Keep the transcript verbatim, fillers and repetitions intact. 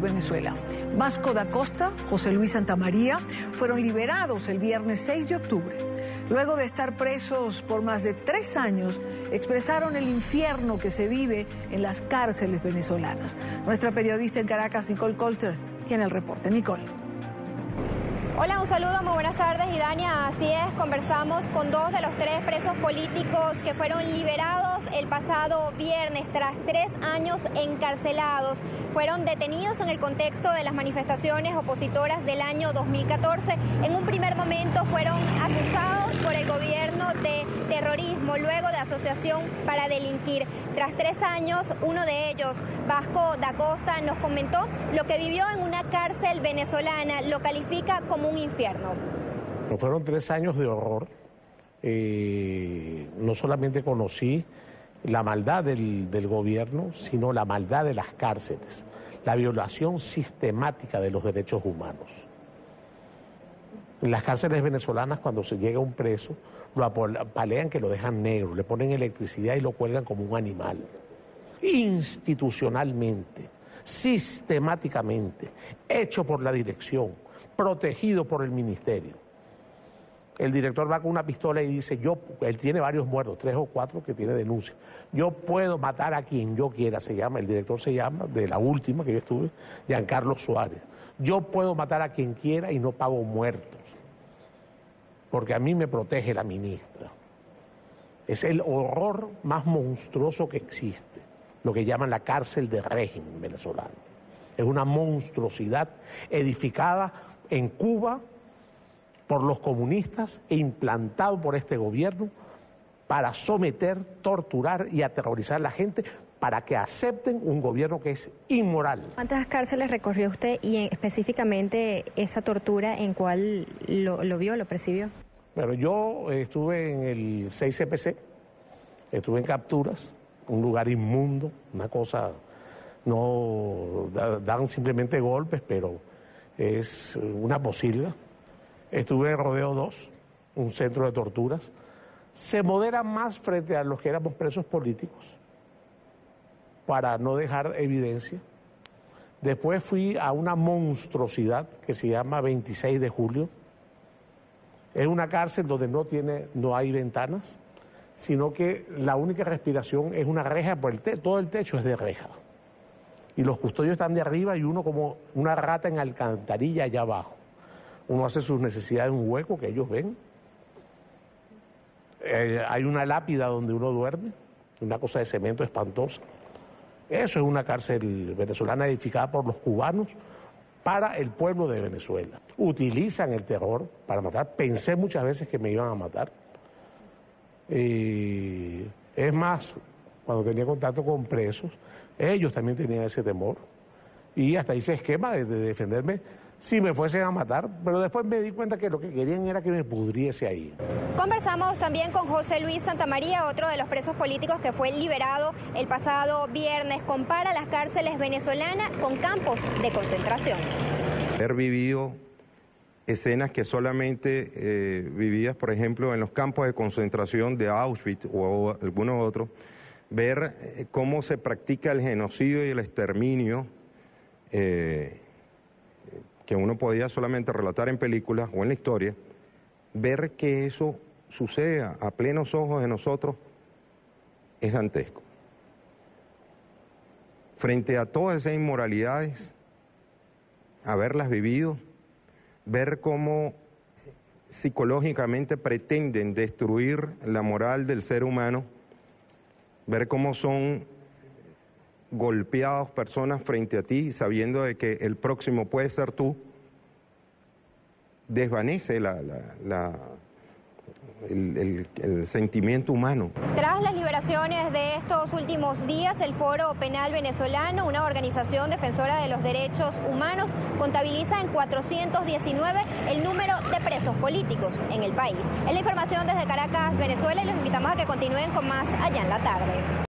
Venezuela. Vasco Da Costa, José Luis Santamaría fueron liberados el viernes seis de octubre. Luego de estar presos por más de tres años, expresaron el infierno que se vive en las cárceles venezolanas. Nuestra periodista en Caracas, Nicole Colter, tiene el reporte. Nicole. Hola, un saludo, muy buenas tardes, Idania. Así es, conversamos con dos de los tres presos políticos que fueron liberados el pasado viernes tras tres años encarcelados. Fueron detenidos en el contexto de las manifestaciones opositoras del año dos mil catorce. En un primer momento fueron acusados por el gobierno de terrorismo, luego de asociación para delinquir. Tras tres años, uno de ellos, Vasco Da Costa, nos comentó lo que vivió en una cárcel venezolana. Lo califica como un infierno. Fueron tres años de horror. Eh, no solamente conocí la maldad del, del gobierno, sino la maldad de las cárceles, la violación sistemática de los derechos humanos. En las cárceles venezolanas, cuando se llega un preso, lo apalean, que lo dejan negro, le ponen electricidad y lo cuelgan como un animal. Institucionalmente, sistemáticamente, hecho por la dirección, protegido por el ministerio. El director va con una pistola y dice, yo, él tiene varios muertos, tres o cuatro que tiene denuncia. Yo puedo matar a quien yo quiera, se llama, el director se llama, de la última que yo estuve, Jean Carlos Suárez. Yo puedo matar a quien quiera y no pago muertos, porque a mí me protege la ministra. Es el horror más monstruoso que existe, lo que llaman la cárcel de régimen venezolano. Es una monstruosidad edificada en Cuba por los comunistas e implantado por este gobierno para someter, torturar y aterrorizar a la gente para que acepten un gobierno que es inmoral. ¿Cuántas cárceles recorrió usted y en, específicamente esa tortura en cuál lo, lo vio, lo percibió? Bueno, yo estuve en el seis C P C, estuve en capturas, un lugar inmundo, una cosa... No dan simplemente golpes, pero es una posilga. Estuve en Rodeo dos, un centro de torturas. Se modera más frente a los que éramos presos políticos, para no dejar evidencia. Después fui a una monstruosidad que se llama veintiséis de julio. Es una cárcel donde no tiene, no hay ventanas, sino que la única respiración es una reja, por el te- todo el techo es de reja. Y los custodios están de arriba y uno como una rata en alcantarilla allá abajo. Uno hace sus necesidades en un hueco que ellos ven. Eh, hay una lápida donde uno duerme, una cosa de cemento espantosa. Eso es una cárcel venezolana edificada por los cubanos para el pueblo de Venezuela. Utilizan el terror para matar. Pensé muchas veces que me iban a matar. Eh, es más, cuando tenía contacto con presos, ellos también tenían ese temor. Y hasta hice esquema de, de defenderme si me fuesen a matar. Pero después me di cuenta que lo que querían era que me pudriese ahí. Conversamos también con José Luis Santamaría, otro de los presos políticos que fue liberado el pasado viernes. Compara las cárceles venezolanas con campos de concentración. Haber vivido escenas que solamente eh, vividas, por ejemplo, en los campos de concentración de Auschwitz o algunos otros, ver cómo se practica el genocidio y el exterminio eh, que uno podía solamente relatar en películas o en la historia, ver que eso suceda a plenos ojos de nosotros es dantesco. Frente a todas esas inmoralidades, haberlas vivido, ver cómo psicológicamente pretenden destruir la moral del ser humano, ver cómo son golpeados personas frente a ti, sabiendo de que el próximo puede ser tú, desvanece la, la, la, el, el, el sentimiento humano. Tras las liberaciones de estos últimos días, el Foro Penal Venezolano, una organización defensora de los derechos humanos, contabiliza en cuatrocientos diecinueve el número de presos políticos en el país. Es la información desde Caracas, Venezuela, y los invitamos a que continúen con más Allá en la Tarde.